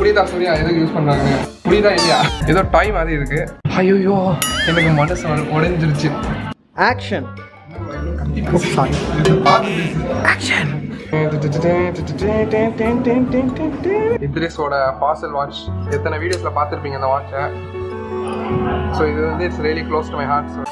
புரியுதா சூர்யா எதுக்கு யூஸ் பண்றாங்க புரியுதா இல்லையா ஏதோ டைம் அது இருக்கு ஐயோ எனக்கு மனசு உடைஞ்சிருச்சு ஆக்ஷன் ஆக்ஷன் இத்ரிஸோட Fossil Watch எத்தனை வீடியோஸ்ல பாத்திருப்பீங்க அந்த வாட்சை சோ இது வந்து it's really close to my heart so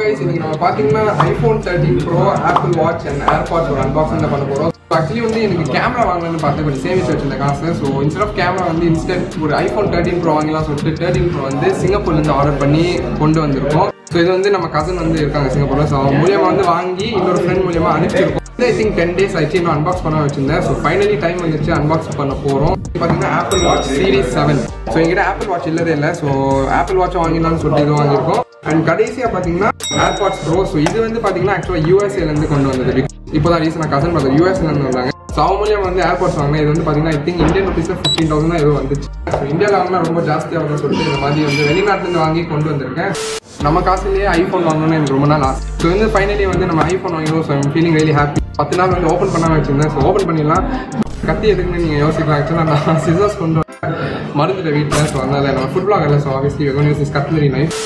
guys இன்னைக்கு நம்ம பாத்தீங்கன்னா iPhone 13 Pro, Apple Watch and AirPods ஒரு unboxing தான் பண்ண போறோம். So actually வந்து எனக்கு கேமரா வாங்கணும்னு பார்த்து கொஞ்சம் சேமிச்சு வச்சிருந்த காசு. So instead of camera வந்து instant ஒரு iPhone 13 Pro வாங்கலாம் சொல்லிட்டு 13 Pro வந்து சிங்கப்பூர்ல இருந்து ஆர்டர் பண்ணி கொண்டு வந்திருக்கோம். So இது வந்து நம்ம கசின் வந்து இருக்காங்க சிங்கப்பூர்ல. So மூலமா வந்து வாங்கி இன்னொரு ஃப்ரெண்ட் மூலமா அனுப்பிச்சிருக்கோம். I think 10 days ஆச்சு நான் unbox பண்ண வச்சிருந்தேன். So finally time வந்துச்சு unbox பண்ண போறோம். பாத்தீங்கன்னா Apple Watch Series 7. So என்கிட்ட Apple Watch இல்லவே இல்ல. So Apple Watch வாங்கலாம்னு சொல்லிட்டு இது வாங்கிருக்கோம். And கடைசியா பாத்தீங்கன்னா AirPods Pro so இது வந்து பாத்தீங்கன்னா एक्चुअली USA ல இருந்து கொண்டு வந்தது இப்போதான் ரீசனா கசன் brother US ல இருந்து வந்தாங்க சாமூலியம் வந்து AirPods வாங்குனா இது வந்து பாத்தீங்கன்னா I think Indian rupees 15000 தான் இது வந்துச்சு சோ இந்தியால வாங்குனா ரொம்ப ஜாஸ்தியா வரும்னு சொல்லிட்டு இந்த மாதிரி வந்து வெளிநாட்டுல இருந்து வாங்கி கொண்டு வந்திருக்கேன் நம்ம காசுலயே iPhone வாங்கணும்னு எனக்கு ரொம்ப நாள் ஆசை சோ இந்த ஃபைனலி வந்து நம்ம iPhone வாங்குறோம் so I'm feeling really happy 10 நாள் வந்து ஓபன் பண்ணாம வச்சிருந்தேன் so ஓபன் பண்ணிடலாம் கத்தி எதுக்குன்னு நீங்க யோசிக்கலாம் एक्चुअली நான் சிசர்ஸ் கொண்டு மறந்துட்ட வீட்ல சோ அதனால நான் ஃபுட் vlog இல்ல so obviously we're going to use this cutlery knife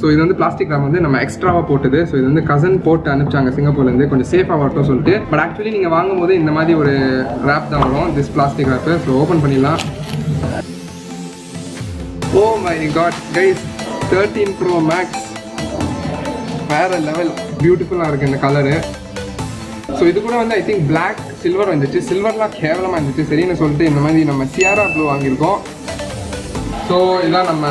So இது வந்து பிளாஸ்டிக் ராம் வந்து நம்ம எக்ஸ்ட்ராவா போட்டது ஸோ இது வந்து கசன் போட்டு அனுப்பிச்சாங்க சிங்கப்பூர்ல இருந்து கொஞ்சம் சேஃபா வரட்டும் சொல்லிட்டு பட் ஆக்சுவலி நீங்க வாங்கும் போது இந்த மாதிரி ஒரு ரேப் தான் வரும் this plastic wrap so open பண்ணிடலாம் oh my god guys 13 pro max வேற லெவல் பியூட்டிஃபுல்லா இருக்கு இந்த கலரு ஸோ இது கூட வந்து ஐ திங்க் பிளாக் சில்வர் வந்துச்சு சில்வர்லாம் கேவலமா இருந்துச்சு சரின்னு சொல்லிட்டு இந்த மாதிரி நம்ம சியாரா ப்ளூ வாங்கியிருக்கோம் ஸோ இதான் நம்ம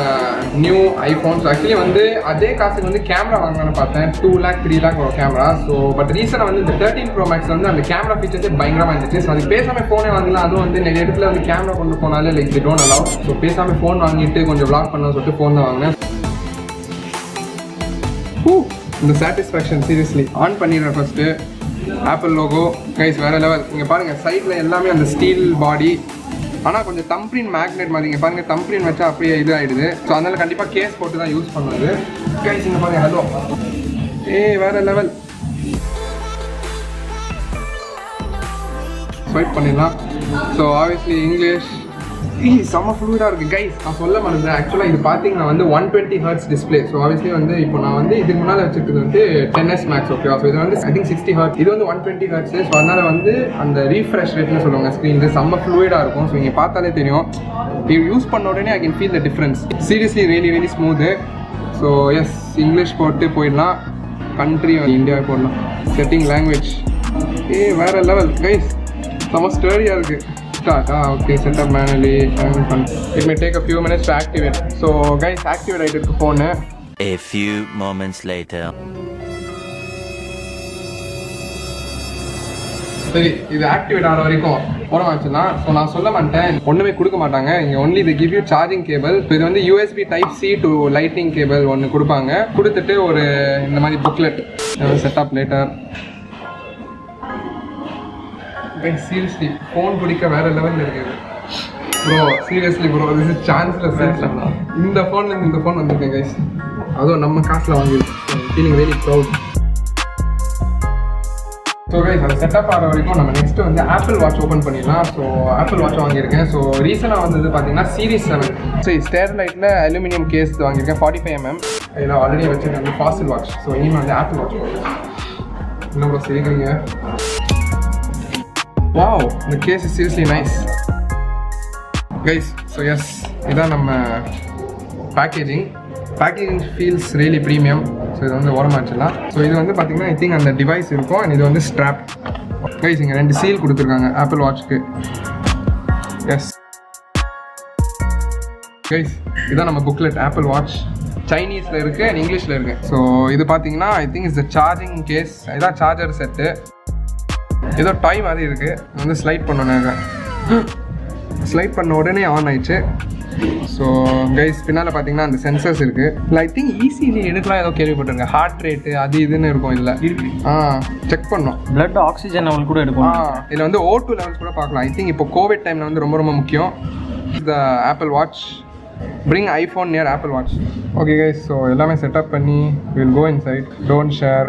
நியூ ஐஃபோன்ஸ் ஆக்சுவலி வந்து அதே காசுக்கு வந்து கேமரா வாங்கலாம்னு பார்த்தேன் 2 lakh 3 lakh ஒரு கேமரா ஸோ பட் ரீசனாக வந்து இந்த 13 Pro Max வந்து அந்த கேமரா ஃபீச்சர்ஸே பயங்கரமாக இருந்துச்சு ஸோ அது பேசாமல் ஃபோனே வாங்கலாம் அதுவும் வந்து நிறைய இடத்துல வந்து கேமரா கொண்டு போனாலே like they don't allow so பேசாமல் ஃபோன் வாங்கிட்டு கொஞ்சம் வ்ளாக் பண்ணலாம்னு சொல்லிட்டு ஃபோன் தான் வாங்கினேன் இந்த சாட்டிஸ்ஃபேக்ஷன் சீரியஸ்லி ஆன் பண்ணிடுறேன் ஃபர்ஸ்ட்டு ஆப்பிள் லோகோ கைஸ் வேறு லெவல் இங்கே பாருங்கள் சைடில் எல்லாமே அந்த ஸ்டீல் பாடி ஆனால் கொஞ்சம் தம்பிரின் மேக்னெட் மாதிரி இங்கே பாருங்கள் தம்பிரின் வச்சா அப்படியே இது ஆகிடுது ஸோ அதனால் கண்டிப்பாக கேஸ் போட்டு தான் யூஸ் பண்ணுறது கைஸ் இங்கே பாருங்கள் ஹலோ வேறு லெவல் ஸ்வைப் பண்ணிடலாம் ஸோ ஆப்வியஸ்லி இங்கிலீஷ் செம்ம ஃப்ளூடாக இருக்குது கைஸ் நான் சொல்ல மாட்டேன் ஆக்சுவலாக இது பார்த்தீங்கன்னா வந்து 120 Hz டிஸ்பிளே ஸோ ஆப்வியஸ்லி வந்து இப்போ நான் வந்து இதுக்கு முன்னால் வச்சுருக்கிறது வந்து 10s மேக்ஸ் ஓகேவா ஸோ இது வந்து ஐ திங்க் 60 Hz இது வந்து 120 Hz ஸோ அதனால் வந்து அந்த ரீஃப்ரெஷ் ரேட்னு சொல்லுவாங்க ஸ்க்ரீன் செம்ம ஃப்ளூடாக இருக்கும் ஸோ நீங்கள் பார்த்தாலே தெரியும் இது யூஸ் பண்ண உடனே I can feel the difference seriously really smooth so yes English போட்டு போயிடலாம் கண்ட்ரி இந்தியாவை போடலாம் செட்டிங் லாங்குவேஜ் வேறு லெவல் கைஸ் செம்ம ஸ்டேரியாக இருக்குது Okay, set up manually. It may take a few minutes to activate. So, guys, activate the phone. A few moments later. சரி இது ஆக்டிவேட் ஆகிற வரைக்கும் போன ஆச்சுன்னா ஸோ நான் சொல்ல மாட்டேன் ஒன்றுமே கொடுக்க மாட்டாங்க இங்கே ஒன்லி இது கிவ் யூ சார்ஜிங் கேபிள் இது வந்து USB Type C to Lightning cable ஒன்று கொடுப்பாங்க கொடுத்துட்டு ஒரு இந்த மாதிரி booklet setup later seriously phone பிடிக்க வேற லெவலில் இருக்குது ப்ரோ சீரியஸ்லி ப்ரோ இது சான்ஸ்ல சேர்க்கலாம் இந்த ஃபோன்லேருந்து இந்த ஃபோன் வந்திருக்கேன் கைஸ் அதுவும் நம்ம காசில் வாங்கியிருக்கோம் feeling very proud so guys அது செட்டப் ஆகிற வரைக்கும் நம்ம நெக்ஸ்ட்டு வந்து ஆப்பிள் வாட்ச் ஓப்பன் பண்ணிடலாம் ஸோ ஆப்பிள் வாட்ச் வாங்கியிருக்கேன் ஸோ ரீசனாக வந்தது பார்த்தீங்கன்னா Series 7 சரி ஸ்டேர்லைட்டில் அலுமினியம் கேஸ் வாங்கியிருக்கேன் 45 mm இதில் ஆல்ரெடி வச்சுருக்கேன் Fossil வாட்ச் ஸோ இனிமேல் வந்து ஆப்பிள் வாட்ச் வாங்கியிருக்கேன் இன்னும் ப்ரோ சேர்க்குறீங்க Wow, the case is seriously nice. Guys, so yes, ida namma packaging. Packaging feels really premium. So idu vandu varamaachilla. So idu vandu pathina I think and the device irukum and idu vandu strap. Guys, inga rendu seal kuduthirukanga Apple Watch ku. Yes. Guys, ida namma booklet Apple Watch. Chinese la irukku and English la irukku. So idu pathina I think is the charging case. Ida charger set. ஏதோ time அது இருக்குது வந்து slide பண்ணோன்னாங்க slide பண்ண உடனே on ஆயிடுச்சு so guys பின்னால் பார்த்தீங்கன்னா அந்த சென்சர்ஸ் இருக்குது இல்லை ஐ திங்க் ஈஸிலி எடுக்கலாம் ஏதோ கேள்விப்பட்டிருங்க ஹார்ட் ரேட்டு அது இதுன்னு இருக்கும் இல்லை செக் பண்ணோம் பிளட் ஆக்சிஜன் லெவல் கூட எடுக்கும் இதில் வந்து O2 லெவல்ஸ் கூட பார்க்கலாம் ஐ திங்க் இப்போ கோவிட் டைமில் வந்து ரொம்ப முக்கியம் the Apple watch Bring iPhone near Apple Watch. Okay guys, so ellame set up panni, we'll go inside. Don't share,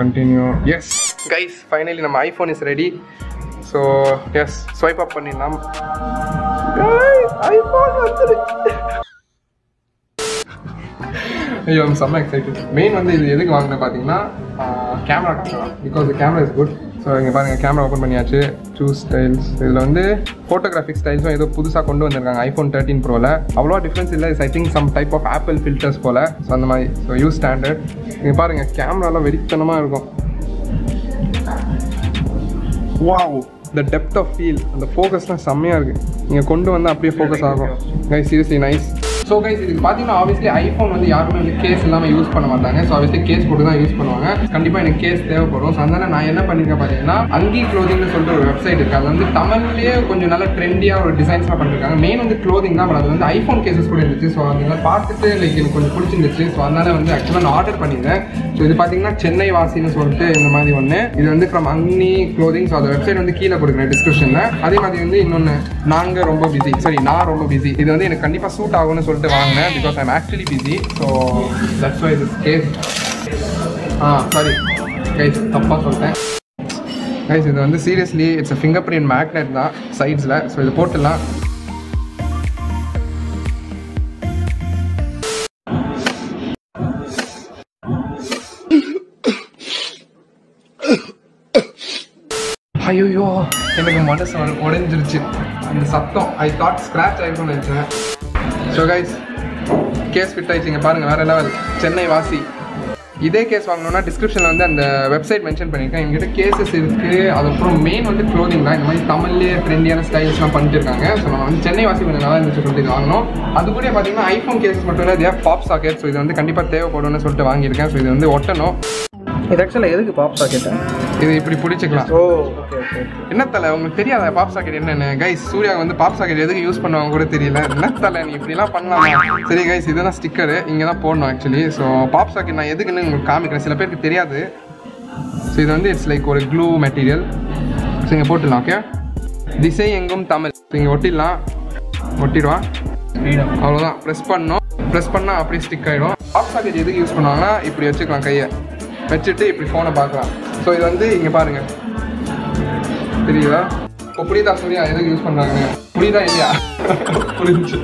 continue. Yes. Guys, finally nama iPhone is ready. So, yes, swipe up pannilam. Guys, iPhone vandiruchu. Hey, I'm so excited. Main vande idu edhukku vaangna pathina camera because the camera is good. So inga parunga camera open panniyaachu. Choose styles. Idhula vande photographic styles um edho pudusa kondu vandirukanga iPhone 13 Pro la. Avlo difference illa, is I think some type of Apple filters pole. So andha mari so use standard. Inga parunga camera la verithanama irukum. Wow, the depth of field and the focus na sammeya irukku. Inga kondu vanda appadi focus agum. Guys, seriously nice. So guys, this is obviously iPhone வந்து யாருமே வந்து case இல்லாம use பண்ண மாட்டாங்க. So obviously case போட்டு தான் use பண்ணுவாங்க. கண்டிப்பா எனக்கு கேஸ் தேவைப்படும். சோ அதனால நான் என்ன பண்ணிருக்கேன் பாத்தீங்கன்னா, அங்கி க்ளோதிங்னு சொல்ற ஒரு வெப்சைட் இருக்கு. அது வந்து தமிழ்லயே கொஞ்சம் நல்ல ட்ரெண்டியா ஒரு டிசைன்ஸ்லாம் பண்ணிருக்காங்க. மெயின் வந்து க்ளோதிங் தான், அது வந்து iPhone கேசஸ் கூட இருந்துச்சு. சோ அதனால பார்த்துட்டு லைக் எனக்கு கொஞ்சம் பிடிச்சிருந்துச்சு. சோ அதனால வந்து ஆக்சுவலா நான் ஆர்டர் பண்ணிருந்தேன். சோ இது பாத்தீங்கன்னா சென்னை வாசின்னு சொல்லிட்டு இந்த மாதிரி ஒண்ணு. இது வந்து ஃப்ரம் அங்கி க்ளோதிங். சோ அந்த வெப்சைட் வந்து கீழே கொடுக்குறேன் டிஸ்கிரிப்ஷன்ல. அதே மாதிரி வந்து இன்னொன்னு நான் ரொம்ப பிஸி. இது வந்து எனக்கு கண்டிப்பா சூட் ஆகும்னு சொல்லி வாங்கினேன். Because I'm actually busy. So that's why this case. Sorry guys, தப்பாக சொல்லிட்டேன். கைஸ், இது வந்து seriously it's finger print magnet தான் சைட்ஸில். ஸோ இது போட்டுடலாம். ஐயோ, எனக்கு மனசு உடஞ்சிருச்சு அந்த சத்தம். ஐ தாட் ஸ்க்ராட்ச் ஆகிருக்கும்னு நினச்சேன். ஸோ கைஸ், கேஸ் ஃபிட் ஆகிடுச்சிங்க பாருங்கள். வேறு லெவல், சென்னை வாசி. இதே கேஸ் வாங்கணுன்னா டிஸ்கிரிப்ஷனில் வந்து அந்த வெப்சைட் மென்ஷன் பண்ணியிருக்கேன். எங்ககிட்ட கேஸஸ் இருக்குது. அதுக்கப்புறம் மெயின் வந்து க்ளோதிங் தான். இந்த மாதிரி தமிழ்லேயே ட்ரெண்டியான ஸ்டைல்ஸ்லாம் பண்ணிட்டு இருக்காங்க. ஸோ நம்ம வந்து சென்னை வாசி கொஞ்சம் நல்லா இருந்துச்சு சொல்லிட்டு வாங்கணும். அது கூட பார்த்தீங்கன்னா iPhone கேஸஸ் மட்டும் இல்லை, தேவ் பாப் சாக்கெட். ஸோ இது வந்து கண்டிப்பாக தேவைப்படும்னு சொல்லிட்டு வாங்கியிருக்கேன். ஸோ இது வந்து ஒட்டணும். இது ஆக்சுவலாக எதுக்கு பாப் சாக்கெட்டை? இது இப்படி பிடிச்சிக்கலாம். Oh okay okay. என்ன தலை உங்களுக்கு தெரியாத பாப் சாக்கெட் என்னென்ன? கைஸ், சூர்யா வந்து பாப் சாக்கெட் எதுக்கு யூஸ் பண்ணுவாங்க கூட தெரியல. என்ன தலை நீ இப்படிலாம் பண்ணலாம்? சரி கைஸ், இதுதான் ஸ்டிக்கரு. இங்கே தான் போடணும் ஆக்சுவலி. ஸோ பாப் சாக்கெட் நான் எதுக்குன்னு உங்களுக்கு காமிக்கிறேன். சில பேருக்கு தெரியாது. ஸோ இது வந்து இட்ஸ் லைக் ஒரு க்ளூ மெட்டீரியல். ஸோ இங்கே போட்டுடலாம். ஓகே, திசை எங்கும் தமிழ். ஸோ இங்கே ஒட்டிடலாம். ஒட்டிடுவா, அவ்வளோதான். ப்ரெஸ் பண்ணோம். ப்ரெஸ் பண்ணால் அப்படியே ஸ்டிக் ஆகிடும். பாப் சாக்கெட் எதுக்கு யூஸ் பண்ணுவாங்கன்னா, இப்படி வச்சுக்கலாம். கையை வச்சுட்டு இப்படி ஃபோனை பார்க்கலாம். ஸோ இது வந்து இங்கே பாருங்கள், தெரியுதா? இப்போ புரியுதா சூர்யா எதுக்கு யூஸ் பண்ணுறாங்க? புரியுதா இல்லையா? புரிஞ்சு.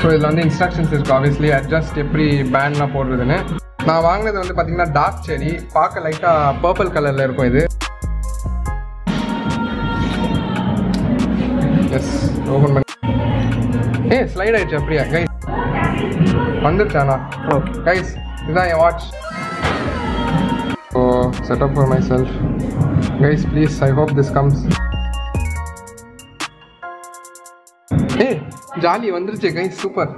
ஸோ இதில் வந்து இன்ஸ்ட்ரக்ஷன்ஸ் இருக்குது ஆப்வியஸ்லி. அட்ஜஸ்ட் எப்படி பேண்ட்லாம் போடுறதுன்னு. நான் வாங்கினது வந்து பார்த்தீங்கன்னா டார்க் செரி. பார்க்க லைட்டாக பர்பிள் கலரில் இருக்கும் இது. எஸ், ஓப்பன் பண்ணி ஸ்லைட் ஆகிடுச்சு. அப்படியா கைஸ், வந்துருச்சாண்ணா? ஓகே கைஸ், இதுதான் என் watch. So setup for myself. Guys please, I hope this comes. ஏ ஜாலி வந்துருச்சு கைஸ், சூப்பர்.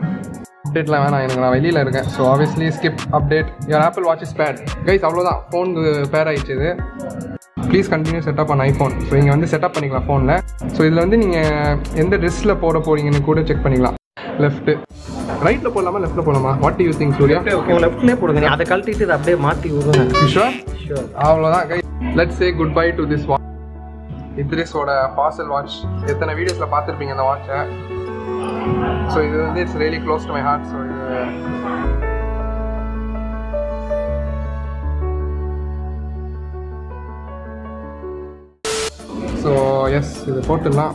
அப்டேட்லாம் வேணாம் எனக்கு, நான் வெளியில் இருக்கேன். So obviously skip update. Your apple watch is bad. Guys, அவ்வளோதான், ஃபோன் பேர் ஆகிடுச்சு இது. Please continue setup on iPhone. So இங்கே வந்து செட்டப் பண்ணிக்கலாம் ஃபோனில். ஸோ இதில் வந்து நீங்கள் எந்த ரிஸ்கில் போட போகிறீங்கன்னு கூட செக் பண்ணிக்கலாம். லெஃப்ட்டு ரைட்டில் போடலாமா லெஃப்ட்டில் போடலாமா? What you think Surya? லெஃப்ட்லேயே போடுங்க. அதை கழட்டிட்டு இதை அப்படியே மாற்றி விடுங்க. ஷூர் ஷூர், அவ்வளோதான் guys. Let's say goodbye to this watch. இத்ரிஸோட ஃபாசல் வாட்ச். எத்தனை வீடியோஸில் பார்த்துருப்பீங்க அந்த வாட்சை. ஸோ இது வந்து it's really close to my heart. So இது ஸோ எஸ், இது போட்டுடலாம்.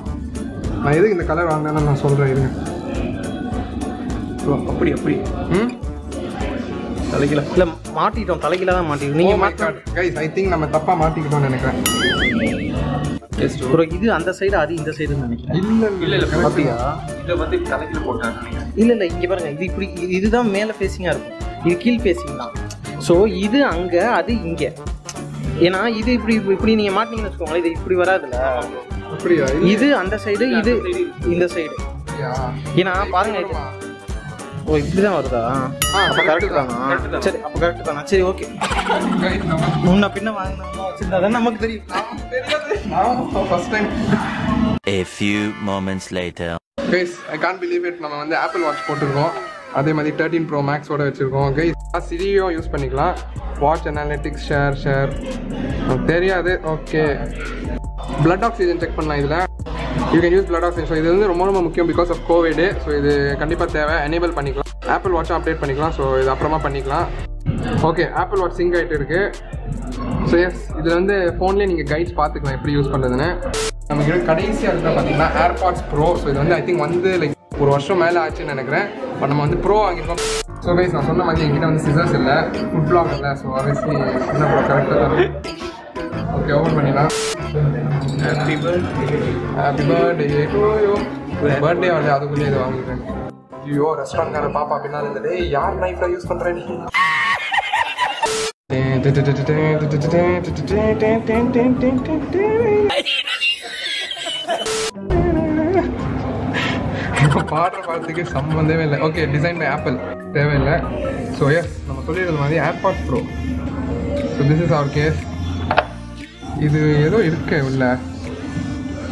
நான் எதுக்கு இந்த கலர் வாங்கினேன்னு நான் சொல்கிறேன், இருங்க. ஸோ அப்படி அப்படி ம் தலைகில இல்லை மாட்டிக்கிட்டோம். தலைகில தான் மாட்டிக்கிட்டோம். நீங்கள் மாட்டி கைஸ், ஐ திங்க் நம்ம தப்பாக மாட்டிக்கிட்டோம்னு நினைக்கிறேன். ஜஸ்ட் ஒரு இது அந்த சைடு, அது இந்த சைடுன்னு நினைக்கிறேன். இல்லை இல்லை இல்லை பார்த்தியா, இதை வந்து தலைகில போட்டாங்க. இல்லை இல்லை, இங்கே பாருங்கள், இது இப்படி. இதுதான் மேலே ஃபேஸிங்காக இருக்கும், இது கீழ் ஃபேஸிங் தான். ஸோ இது அங்கே, அது இங்கே. ஏன்னா இது இப்படி இப்படி நீங்கள் மாட்டிங்கன்னு வச்சுக்கோங்களேன், இது இப்படி வராதுல்ல. அப்படியா? இது அந்த சைடு, இது இந்த சைடு. ஏன்னா பாருங்க, ஓ இப்படி தான் வருதா? அப்போ கரெக்டு தானா? சரி, அப்போ கரெக்டு தானா? சரி ஓகே. முன்ன பின்ன வாங்கினா வச்சுருந்தா தான் நமக்கு தெரியும். Guys, I can't believe it. நம்ம வந்து ஆப்பிள் வாட்ச் போட்டிருக்கோம். அதே மாதிரி 13 ப்ரோ மேக்ஸோட வச்சுருக்கோம். கைஸ், சிரியோ யூஸ் பண்ணிக்கலாம். வாட்ச் அனாலிட்டிக்ஸ், ஷேர் தெரியாது. ஓகே, பிளட் ஆக்சிஜன் செக் பண்ணலாம் இதில். You can use blood oxygen. So this is very much because of COVID, so இது கண்டிப்பா தேவை. Enable பண்ணிக்கலாம். Apple Watch update பண்ணிக்கலாம். So இது அப்புறமா பண்ணிக்கலாம். Okay, Apple Watch sync ஆயிட்டு இருக்கு. So yes, இதுல வந்து phoneல நீங்க guides பாத்துக்கலாம் எப்படி யூஸ் பண்றதுன்னு. நமக்கு கடைசியா இருக்கா பாத்தீங்கன்னா AirPods Pro. So இது வந்து I think வந்து like ஒரு வருஷம் மேல ஆச்சுன்னு நினைக்கிறேன். பட் நம்ம வந்து Pro வாங்கிட்டோம். So guys, நான் சொன்ன மாதிரி என்கிட்ட வந்து scissors இல்ல, food block இல்ல. So obviously என்ன ப்ரோ கரெக்ட்டா தான். Okay, open பண்ணிடலாம். Happy birthday. Happy birthday to you. Birthday or அது கூட இது வாங்குறேன். ஐயோ ரெஸ்டாரன்ட் கார பாப்பா பின்னால இருந்தே யார் நைஃப்ல யூஸ் பண்ற நீ? பாடுற பாட்டுக்கு சம்பந்தமே இல்லை. Okay, design by Apple. தேவையில்லை. ஸோ எஸ் நம்ம சொல்லியிருந்த மாதிரி AirPods Pro. So this is our case. இது ஏதோ இருக்கு உள்ள.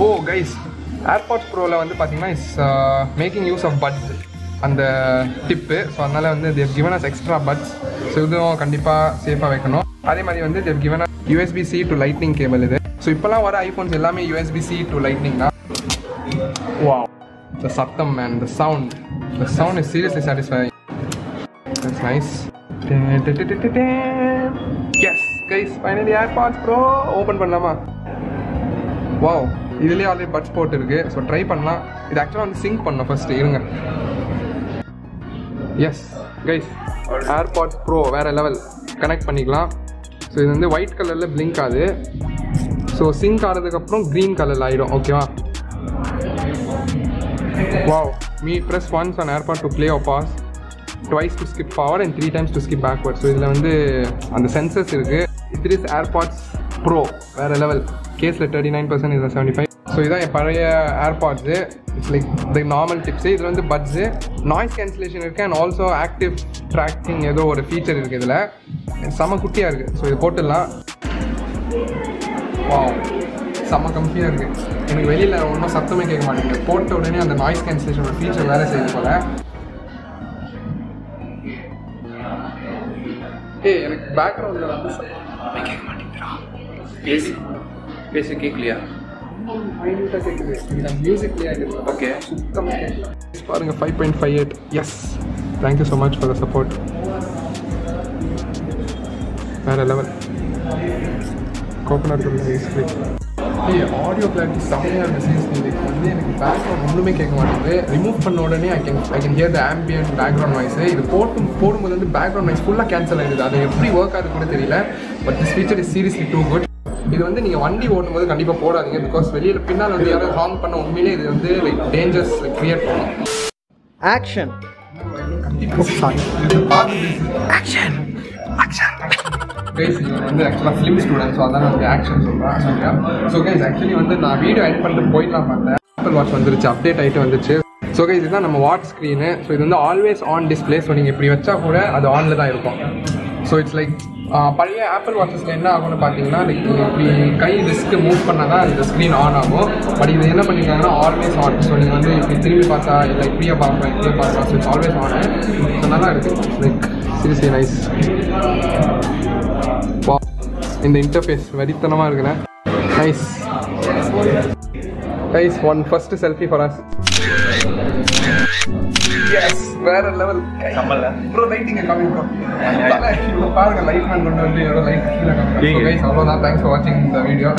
ஓ கைஸ், AirPods Proல வந்து பார்த்தீங்கன்னா is making use of buds அந்த டிப்பு. ஸோ அதனால் வந்து they given us extra buds. So இதுவும் கண்டிப்பாக சேஃபாக வைக்கணும். அதே மாதிரி வந்து they given us USB-C to Lightning cable இது. ஸோ இப்போலாம் வர ஐஃபோன்ஸ் எல்லாமே USB-C டு Lightning தான். வா த சத்தம் man, the sound, the sound is seriously satisfying. It's nice. Yes guys, finally AirPods Pro open பண்ணலாமா? wow, இதுலயே ஆல்ரெடி பட்ஸ் போட் இருக்கு. சோ ட்ரை பண்ணலாம். இது एक्चुअली வந்து sync பண்ணனும் ஃபர்ஸ்ட். இருங்க. yes guys, AirPods Pro வேற லெவல். கனெக்ட் பண்ணிக்கலாம். சோ இது வந்து white கலர்ல blink ஆது. சோ sync ஆறதுக்கு அப்புறம் green கலர்ல ஆயிடும். ஓகேவா? wow, me press once on AirPods to play or pause, twice to skip forward and three times to skip backward. So இதுல வந்து அந்த சென்சர்ஸ் இருக்கு. This is AirPods Pro வேற லெவல். கேஸ்ல 39% is 75. ஸோ இதான் என் பழைய AirPods. It's like the normal tips. இதில் வந்து பட்ஸு, நாய்ஸ் கேன்சலேஷன் இருக்குது அண்ட் ஆல்சோ ஆக்டிவ் ட்ராக்கிங் ஏதோ ஒரு ஃபீச்சர் இருக்குது இதில். செம குட்டியாக இருக்குது. ஸோ இது போட்டுடலாம். வாவ், செம கம்மியாக இருக்குது. எனக்கு வெளியில் ஒன்றும் சத்தமே கேட்க மாட்டேங்குது. போட்ட உடனே அந்த நாய்ஸ் கேன்சலேஷனோட ஃபீச்சர் வேலை செய்யறது போல். ஏய், எனக்கு பேக்ரவுண்டில் வந்து கேட்க மாட்டேங்கிறா. பேசி பேசி கேட்கலையா? மைல்டாக கேட்குது. நான் மியூசிக்லேயே இருக்குது. ஓகே, சுத்தமாக கேட்கலாம். பாருங்கள் 5.58. Yes, thank you so much for the support. வேறு லெவல். கோகனட் சீஸ்லி ஆடியோ கிளாரிட்டி செம்மையாக இருக்குது. சீஸ்லி வந்து எனக்கு பேக்ரவுண்ட் ஒன்றுமே கேட்க மாட்டேங்குது. ரிமூவ் பண்ண உடனே I can hear the ambient background voice. இது போடும்போது வந்து பேக்ரவுண்ட் வாய்ஸ் ஃபுல்லாக கேன்சல் ஆகிடுது. அது எப்படி ஒர்க் ஆகுது கூட தெரியல. But this feature is seriously too good. இது வந்து நீங்கள் வண்டி ஓடும் போது கண்டிப்பாக போடாதீங்க. பிகாஸ் வெளியில் பின்னால் வந்து யாரும் ஹார்ம் பண்ண உண்மையிலே இது வந்து லைக் டேஞ்சர்ஸ் கிரியேட் பண்ணும். Action action action. guys, இவன் வந்து ஆக்சுவலாக ஃபிலிம் ஸ்டூடெண்ட். ஸோ அதான் வந்து ஆக்ஷன் சொல்கிறேன். சரியா? ஸோ கைஸ், ஆக்சுவலி வந்து நான் வீடியோ எட் பண்ணிட்டு போயிடலாம் பார்த்தேன். ஆப்பிள் வாட்ச் வந்துருச்சு, அப்டேட் ஆகிட்டு வந்துச்சு. ஸோ கைஸ், இதுதான் நம்ம வாட்ச் ஸ்க்ரீனு. ஸோ இது வந்து ஆல்வேஸ் ஆன் டிஸ்பிளே. ஸோ நீங்கள் இப்படி வச்சா கூட அது ஆனில் தான் இருக்கும். ஸோ இட்ஸ் லைக் பழைய ஆப்பிள் வாட்சஸில் என்ன ஆகும்னு பார்த்தீங்கன்னா லைக் இப்படி கை ரிஸ்க்கு மூவ் பண்ணால் தான் இந்த ஸ்க்ரீன் ஆன் ஆகும். பட் இது என்ன பண்ணியிருக்காங்கன்னா ஆல்வேஸ் ஆன். ஸோ நீங்கள் வந்து இப்படி திரும்பி பார்த்தா இல்லை இப்படியே பார்ப்பேன் இப்படியே பார்ப்பேன். So it's always on. So நல்லா இருக்குது. Like seriously nice. இந்த இன்டர்ஃபேஸ் வெறித்தனமாக இருக்குல்ல? Nice nice. One first selfie for us. Yes, வேற லெவல். கமல்ல ப்ரோ லைட்டிங்க கமிங் ப்ரோ. பாருங்க லைட் மேன் கொண்டு வந்து ஏதோ லைட் கீழ காமிங்க. சோ गाइस, அவ்வளவுதான். தேங்க்ஸ் ஃபார் வாட்சிங் தி வீடியோ.